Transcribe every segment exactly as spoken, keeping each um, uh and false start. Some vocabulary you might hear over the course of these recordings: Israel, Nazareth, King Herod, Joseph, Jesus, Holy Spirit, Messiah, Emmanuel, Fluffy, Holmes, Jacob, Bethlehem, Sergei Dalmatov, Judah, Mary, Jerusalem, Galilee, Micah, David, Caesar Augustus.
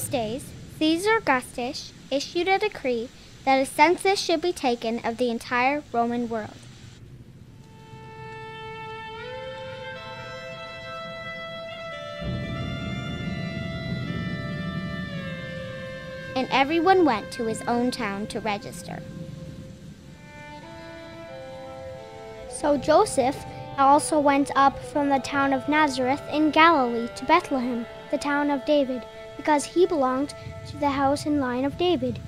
those days, Caesar Augustus issued a decree that a census should be taken of the entire Roman world. And everyone went to his own town to register. So Joseph also went up from the town of Nazareth in Galilee to Bethlehem, the town of David, because he belonged to the house and line of David.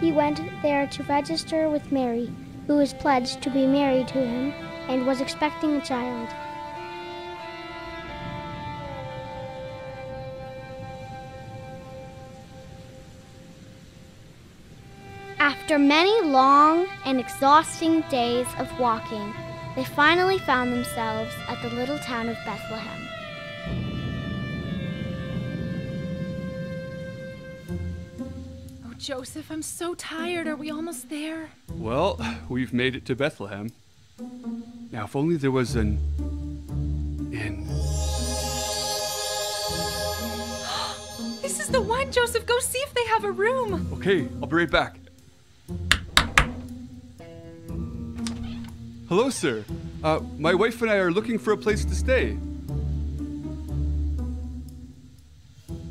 He went there to register with Mary, who was pledged to be married to him and was expecting a child. After many long and exhausting days of walking, they finally found themselves at the little town of Bethlehem. Oh, Joseph, I'm so tired. Are we almost there? Well, we've made it to Bethlehem. Now, if only there was an inn. This is the one, Joseph. Go see if they have a room. Okay, I'll be right back. Hello, sir. Uh, my wife and I are looking for a place to stay.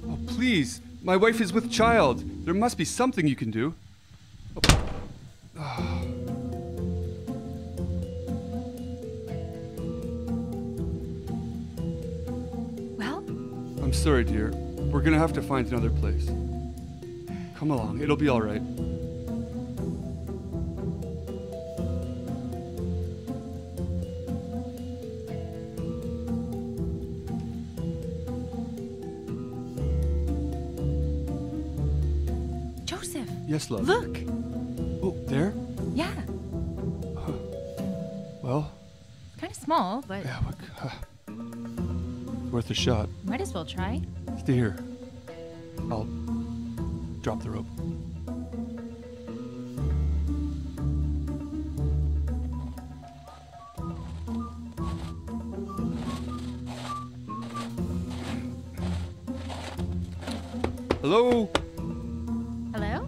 Oh, please. My wife is with child. There must be something you can do. Oh. Oh. I'm sorry, dear. We're gonna have to find another place. Come along, it'll be all right. Joseph. Yes, love. Look. Oh, there? Yeah. Huh. Well. Kind of small, but. Yeah. What, uh... worth a shot. Might as well try. Stay here. I'll drop the rope. Hello? Hello?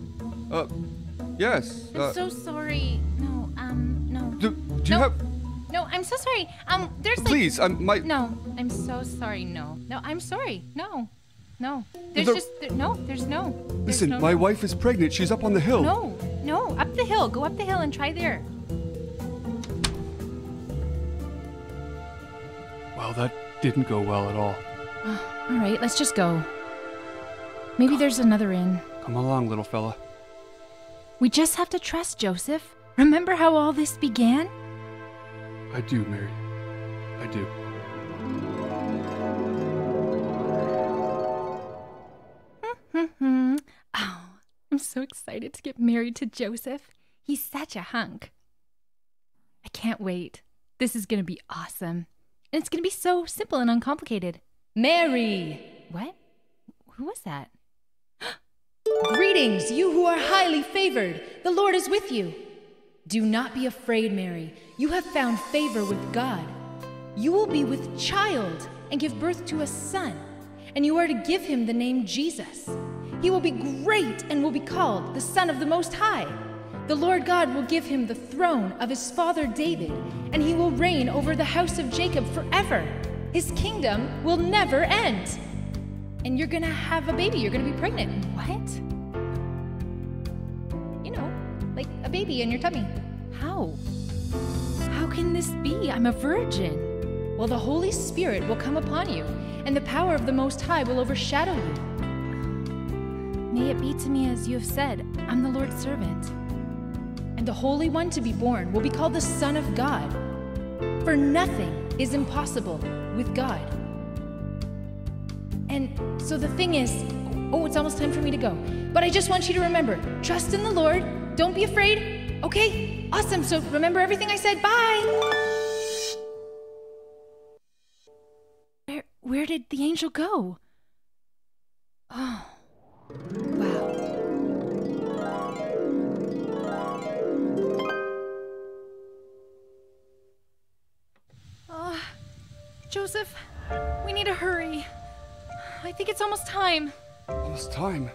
Uh, yes. I'm uh, so sorry. No, um, no. Do, do no. you have... No, I'm so sorry. Um, there's Please, like... Please, I'm... My... No, I'm so sorry, no. No, I'm sorry, no. No, there's there... just... There, no, there's no. There's Listen, no, my no. wife is pregnant. She's up on the hill. No, no, up the hill. Go up the hill and try there. Well, that didn't go well at all. Uh, all right, let's just go. Maybe God. There's another inn. Come along, little fella. We just have to trust Joseph. Remember how all this began? I do, Mary. I do. Oh, I'm so excited to get married to Joseph. He's such a hunk. I can't wait. This is going to be awesome. And it's going to be so simple and uncomplicated. Mary! What? Who was that? Greetings, you who are highly favored. The Lord is with you. Do not be afraid, Mary. You have found favor with God. You will be with child and give birth to a son, and you are to give him the name Jesus. He will be great and will be called the Son of the Most High. The Lord God will give him the throne of his father David, and he will reign over the house of Jacob forever. His kingdom will never end. And you're gonna have a baby. You're gonna be pregnant. What? Like a baby in your tummy. How? How can this be? I'm a virgin. Well, the Holy Spirit will come upon you, and the power of the Most High will overshadow you. May it be to me as you have said, I'm the Lord's servant. And the Holy One to be born will be called the Son of God. For nothing is impossible with God. And so the thing is, oh, it's almost time for me to go. But I just want you to remember, trust in the Lord. Don't be afraid. Okay, awesome. So remember everything I said. Bye. Where, where did the angel go? Oh, wow. Joseph, we need to hurry. I think it's almost time. Almost time?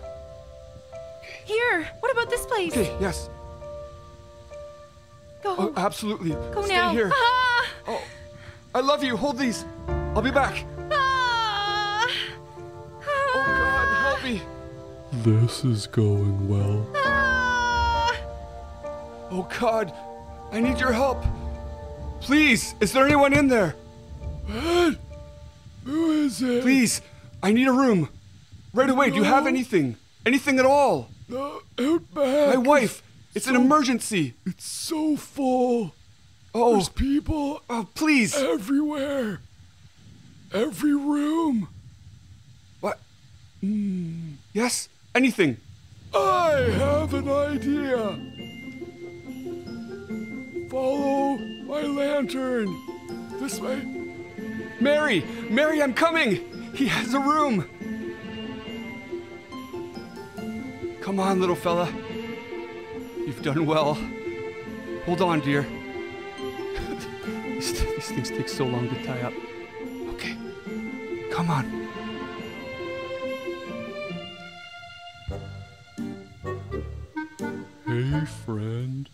Here, what about this place? Okay, yes. Go. Oh, absolutely. Go Stay now. Stay here. Ah! Oh, I love you. Hold these. I'll be back. Ah! Ah! Oh, God, help me. This is going well. Ah! Oh, God, I need your help. Please, is there anyone in there? What? Who is it? Please, I need a room. Right away, no. Do you have anything? Anything at all? No, out back. My wife, it's, it's so, an emergency. It's so full. Oh. There's people. Oh, please. Everywhere. Every room. What? Mm. Yes? Anything. I have an idea. Follow my lantern. This way. Mary! Mary, I'm coming! He has a room! Come on, little fella. You've done well. Hold on, dear. these, these things take so long to tie up. Okay. Come on. Hey, friend.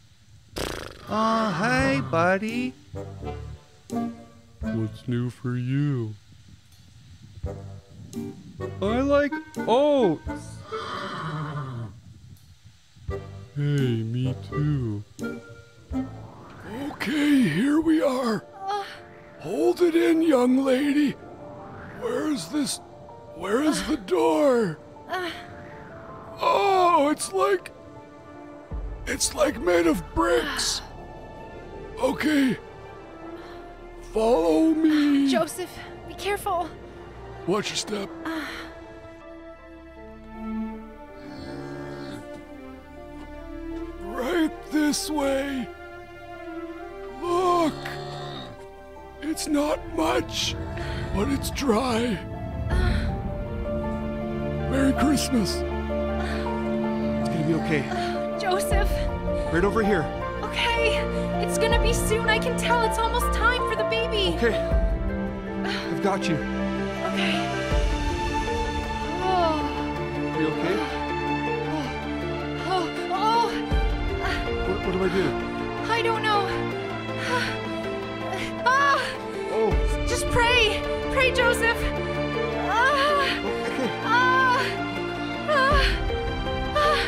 Oh, hey, buddy. What's new for you? I like oats. Hey, me too. Okay, here we are. Uh, Hold it in, young lady. Where's this? Where is uh, the door? Uh, oh, it's like... It's like made of bricks. Okay. Follow me. Joseph, be careful. Watch your step. Uh. Right this way. Look. It's not much, but it's dry. Uh. Merry Christmas. Uh. It's gonna be okay. Uh, Joseph. Right over here. Okay. It's gonna be soon. I can tell. It's almost time for the baby. Okay. I've got you. Okay. Oh. Are you okay? Oh. Oh. Oh. What, what do I do? I don't know. Ah. Oh. Just pray. Pray, Joseph. Ah. Okay. Ah. Ah. Ah.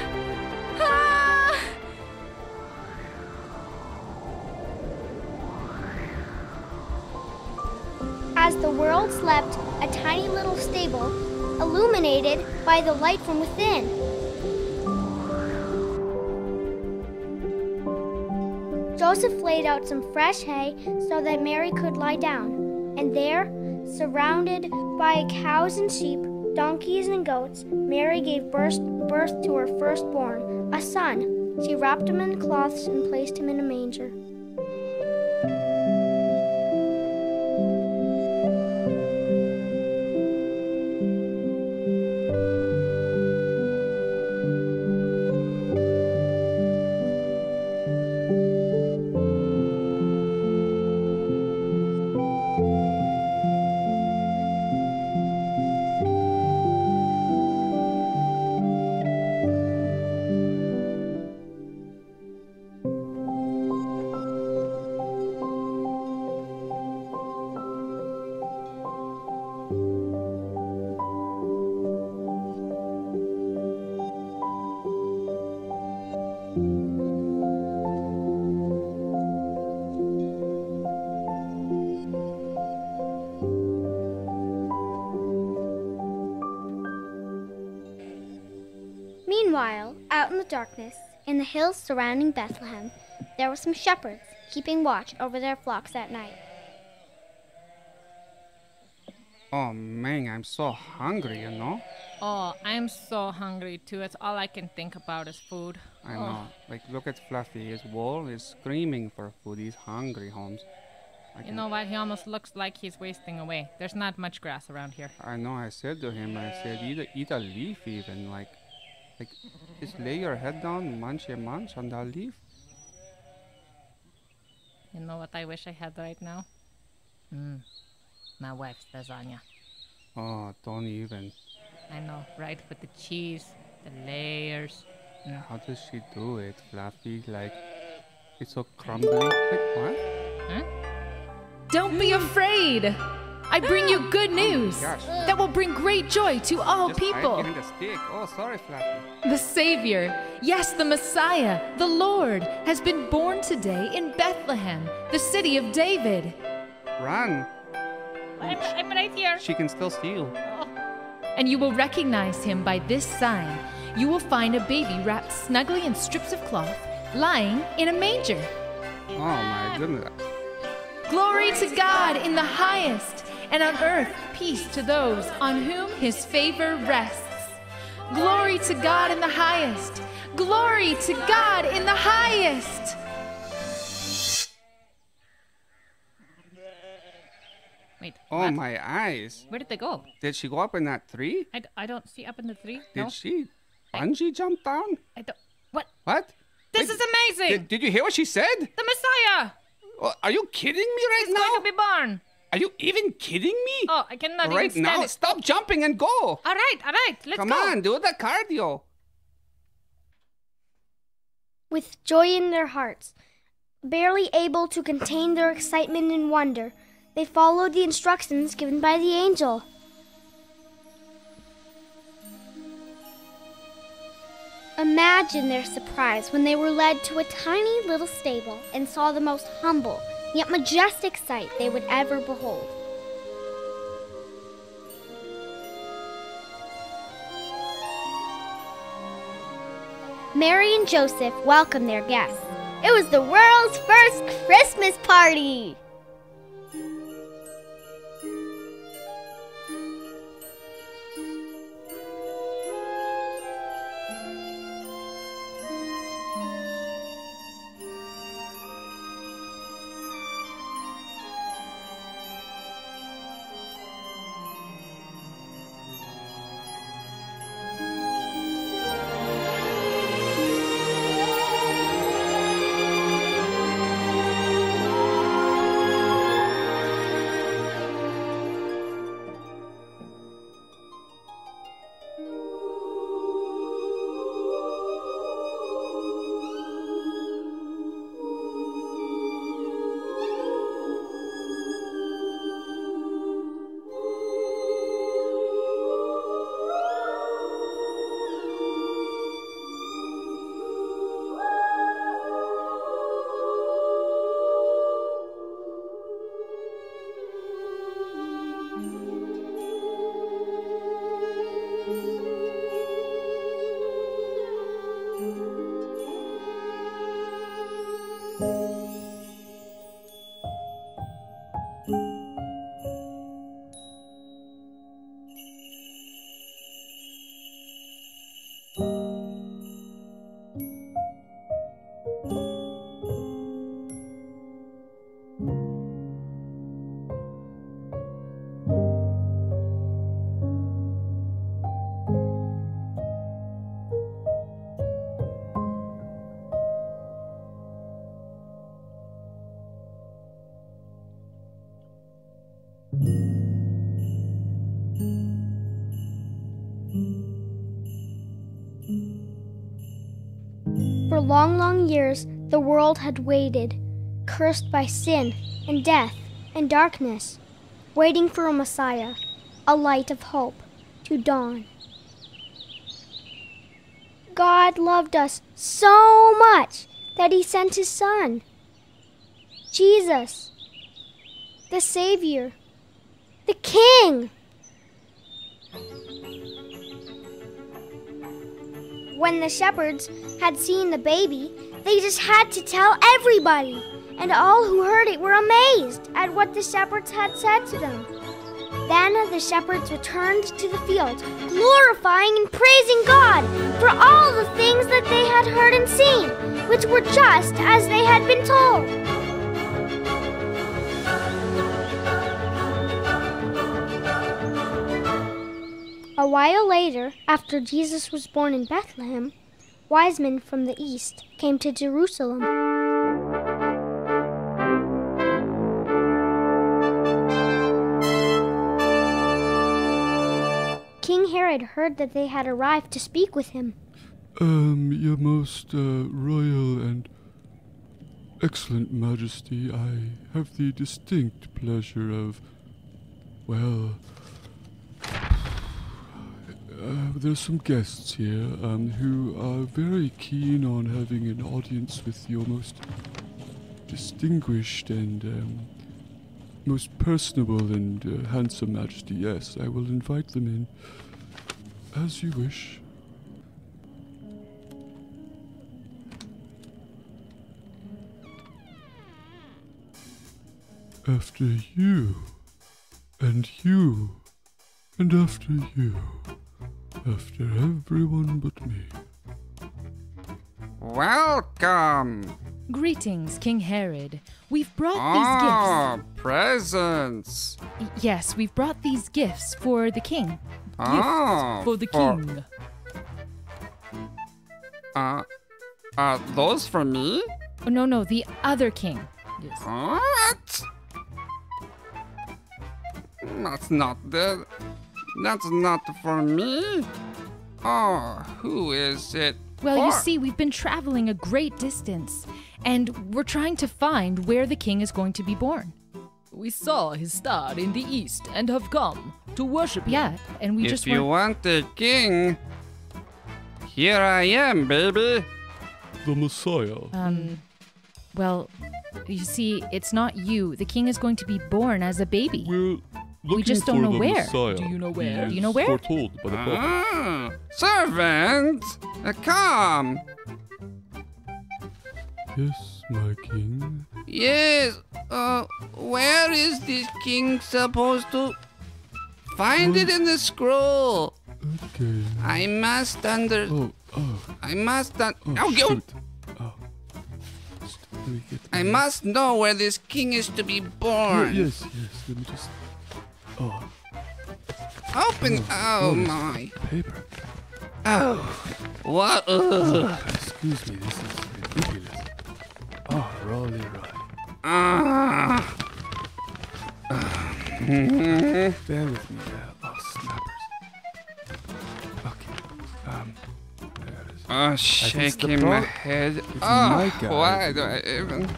As the world slept, a tiny little stable, illuminated by the light from within. Joseph laid out some fresh hay so that Mary could lie down. And there, surrounded by cows and sheep, donkeys and goats, Mary gave birth, birth to her firstborn, a son. She wrapped him in cloths and placed him in a manger. Darkness, in the hills surrounding Bethlehem, there were some shepherds keeping watch over their flocks at night. Oh man, I'm so hungry, you know? Oh, I'm so hungry too. It's all I can think about is food. I oh. know. Like, look at Fluffy. His wool is screaming for food. He's hungry, Holmes. I you can... know what? He almost looks like he's wasting away. There's not much grass around here. I know. I said to him, I said, eat a, eat a leaf even, like... Like, just lay your head down, munch and munch on that leaf. You know what I wish I had right now? Mm. My wife's lasagna. Oh, don't even. I know, right? With the cheese, the layers. Mm. How does she do it, Fluffy? Like, it's so crumbly. Wait, what? Huh? Don't be afraid! I bring you good news oh that will bring great joy to all Just people. The, stick. Oh, sorry, Fluffy. The Savior, yes, the Messiah, the Lord, has been born today in Bethlehem, the city of David. Run! I'm, I'm right here. She can still steal. Oh. And you will recognize him by this sign. You will find a baby wrapped snugly in strips of cloth, lying in a manger. Oh my goodness! Glory, Glory to God, God in the highest. And on earth, peace to those on whom his favor rests. Glory to God in the highest. Glory to God in the highest. Wait. Oh, what? My eyes. Where did they go? Did she go up in that tree? I, d I don't see up in the tree. Did no. she bungee jump down? I don't. What? What? This Wait, is amazing. Did, did you hear what she said? The Messiah. Oh, are you kidding me right He's now? He's going to be born. Are you even kidding me? Oh, I cannot right even stand now, it. Stop jumping and go. All right, all right, let's Come go. Come on, do the cardio. With joy in their hearts, barely able to contain their excitement and wonder, they followed the instructions given by the angel. Imagine their surprise when they were led to a tiny little stable and saw the most humble, yet majestic sight they would ever behold. Mary and Joseph welcomed their guests. It was the world's first Christmas party! For long, long years, the world had waited, cursed by sin and death and darkness, waiting for a Messiah, a light of hope, to dawn. God loved us so much that he sent his son, Jesus, the Savior, the King. When the shepherds had seen the baby, they just had to tell everybody, and all who heard it were amazed at what the shepherds had said to them. Then the shepherds returned to the field, glorifying and praising God for all the things that they had heard and seen, which were just as they had been told. A while later, after Jesus was born in Bethlehem, wise men from the east came to Jerusalem. Herod heard that they had arrived to speak with him. Um, your most uh, royal and excellent majesty, I have the distinct pleasure of, well, uh, there's some guests here um, who are very keen on having an audience with your most distinguished and um, most personable and uh, handsome majesty. Yes, I will invite them in, as you wish. After you, and you, and after you, after everyone but me. Welcome! Greetings, King Herod. We've brought ah, these gifts. Ah, presents. Yes, we've brought these gifts for the king. Ah, gifts for the for... king. Uh, are those for me? Oh, no, no, the other king. Yes. What? That's not the... That's not for me. Oh, who is it? Well, you see, we've been traveling a great distance, and we're trying to find where the king is going to be born. We saw his star in the east and have come to worship him. Yeah, and we if just want... If you want the king, here I am, baby. The Messiah. Um, well, you see, it's not you. The king is going to be born as a baby. We're we just don't know where. Messiah. Do you know where? Do you know where? Foretold by the prophet. Ah, servant! Uh, come! Yes, my king. Yes, uh, where is this king supposed to... Find what? It in the scroll! Okay. I must under... Oh, oh. I must un... Oh, oh, shoot. Oh. Just let me get I back. must know where this king is to be born. Oh, yes, yes, let me just... Oh. Open! Oh, oh, oh my. Paper. Oh, what? Oh, excuse me, this is ridiculous. Oh, rolly, rolly. Ah. Uh, mm-hmm. Bear with me there. Oh, snappers. Okay. Um. There it is. Oh, shaking my head. It's oh, Micah, why do I even?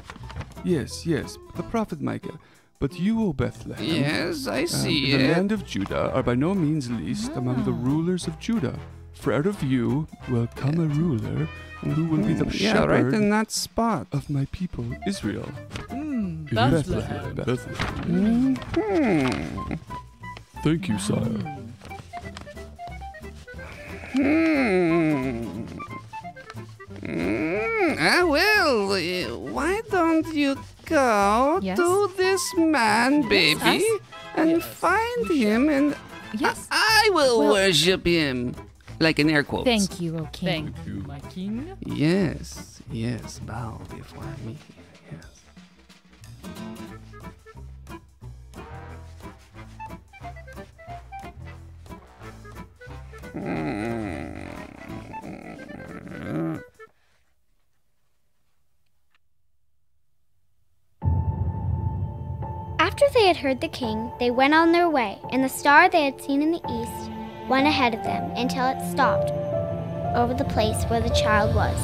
Yes, yes, the prophet Micah. But you, O Bethlehem, yes, I see um, in the it. land of Judah, are by no means least oh. among the rulers of Judah. For out of you will come a ruler who will be the yeah, shepherd right in that spot of my people Israel. Mm, Bethlehem. Bethlehem. Bethlehem. Mm-hmm. Thank you, sire. Mm. Mm, I will. Why don't you go yes. to this man, baby, yes, and yes. find him, and yes. I, I will well, worship him. Like in air quotes. Thank you, O King. Thank you, my king. Yes, yes, bow before me. Yes. After they had heard the king, they went on their way, and the star they had seen in the east went ahead of them until it stopped over the place where the child was.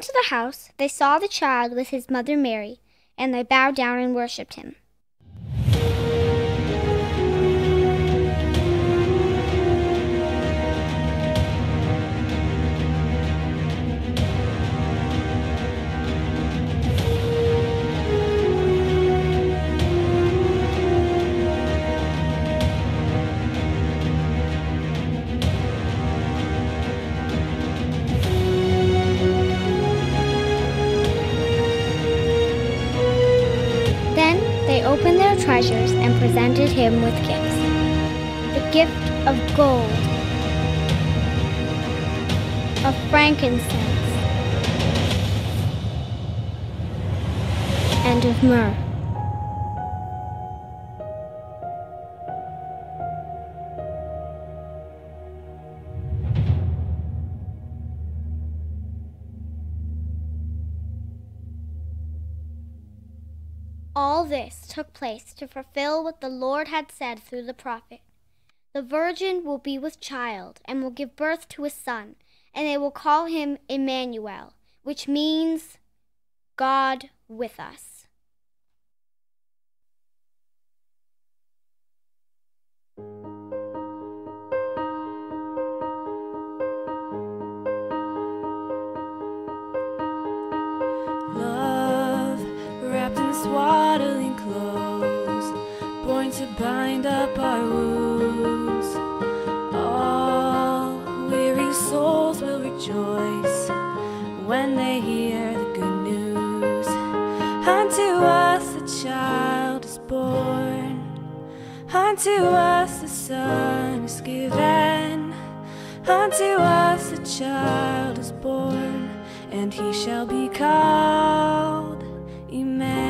into the house, they saw the child with his mother Mary, and they bowed down and worshipped him. They opened their treasures and presented him with gifts. The gift of gold, of frankincense, and of myrrh. All this took place to fulfill what the Lord had said through the prophet. The virgin will be with child and will give birth to a son, and they will call him Emmanuel, which means God with us. Swaddling clothes, born to bind up our wounds. All weary souls will rejoice when they hear the good news. Unto us a child is born, unto us a son is given, unto us a child is born, and he shall be called Emmanuel.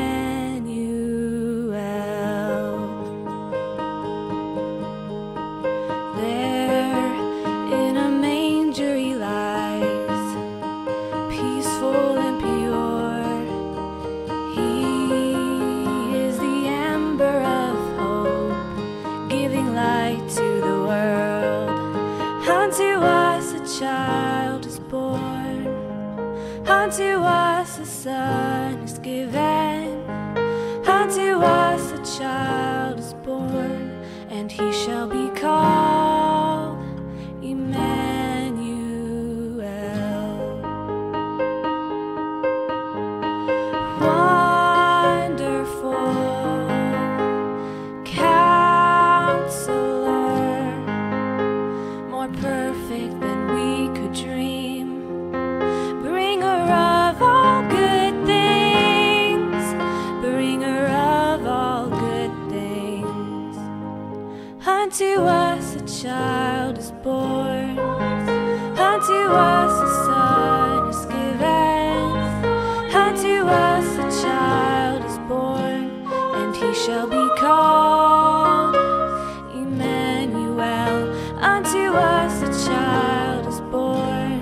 Unto us a son is given, unto us a child is born, and he shall be called Emmanuel. Wonderful Counselor, more perfect than we could dream. Unto us a child is born, unto us a son is given, unto us a child is born, and he shall be called Emmanuel. Unto us a child is born,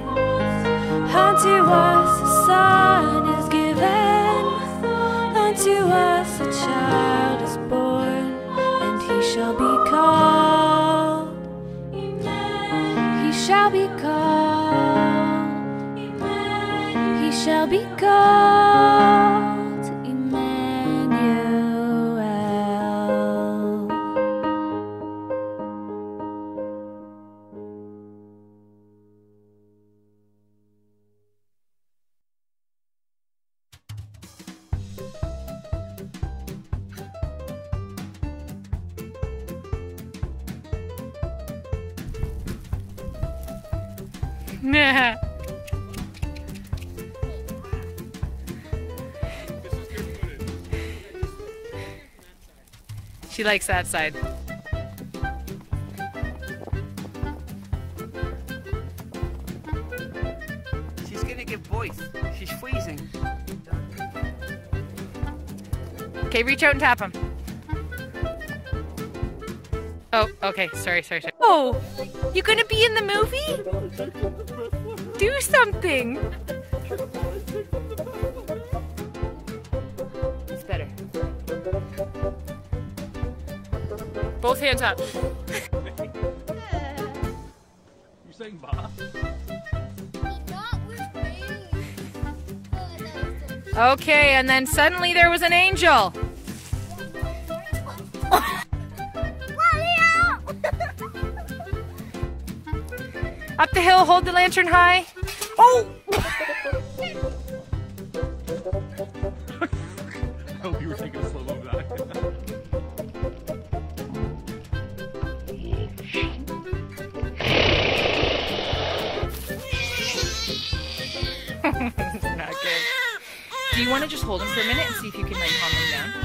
unto us a son is given, unto us a child is born, and he shall be called, he shall be called, he shall be called Emmanuel. Nah. She likes that side. She's gonna give voice. She's freezing. Okay, reach out and tap him. Oh, okay. Sorry, sorry, sorry. Oh, you gonna be in the movie? Do something. It's better. Both hands up. You saying ba? Not with me. Okay, and then suddenly there was an angel. Up the hill, hold the lantern high. Oh! I hope you were taking a slow mo back. Not good. Do you want to just hold him for a minute and see if you can like calm him down?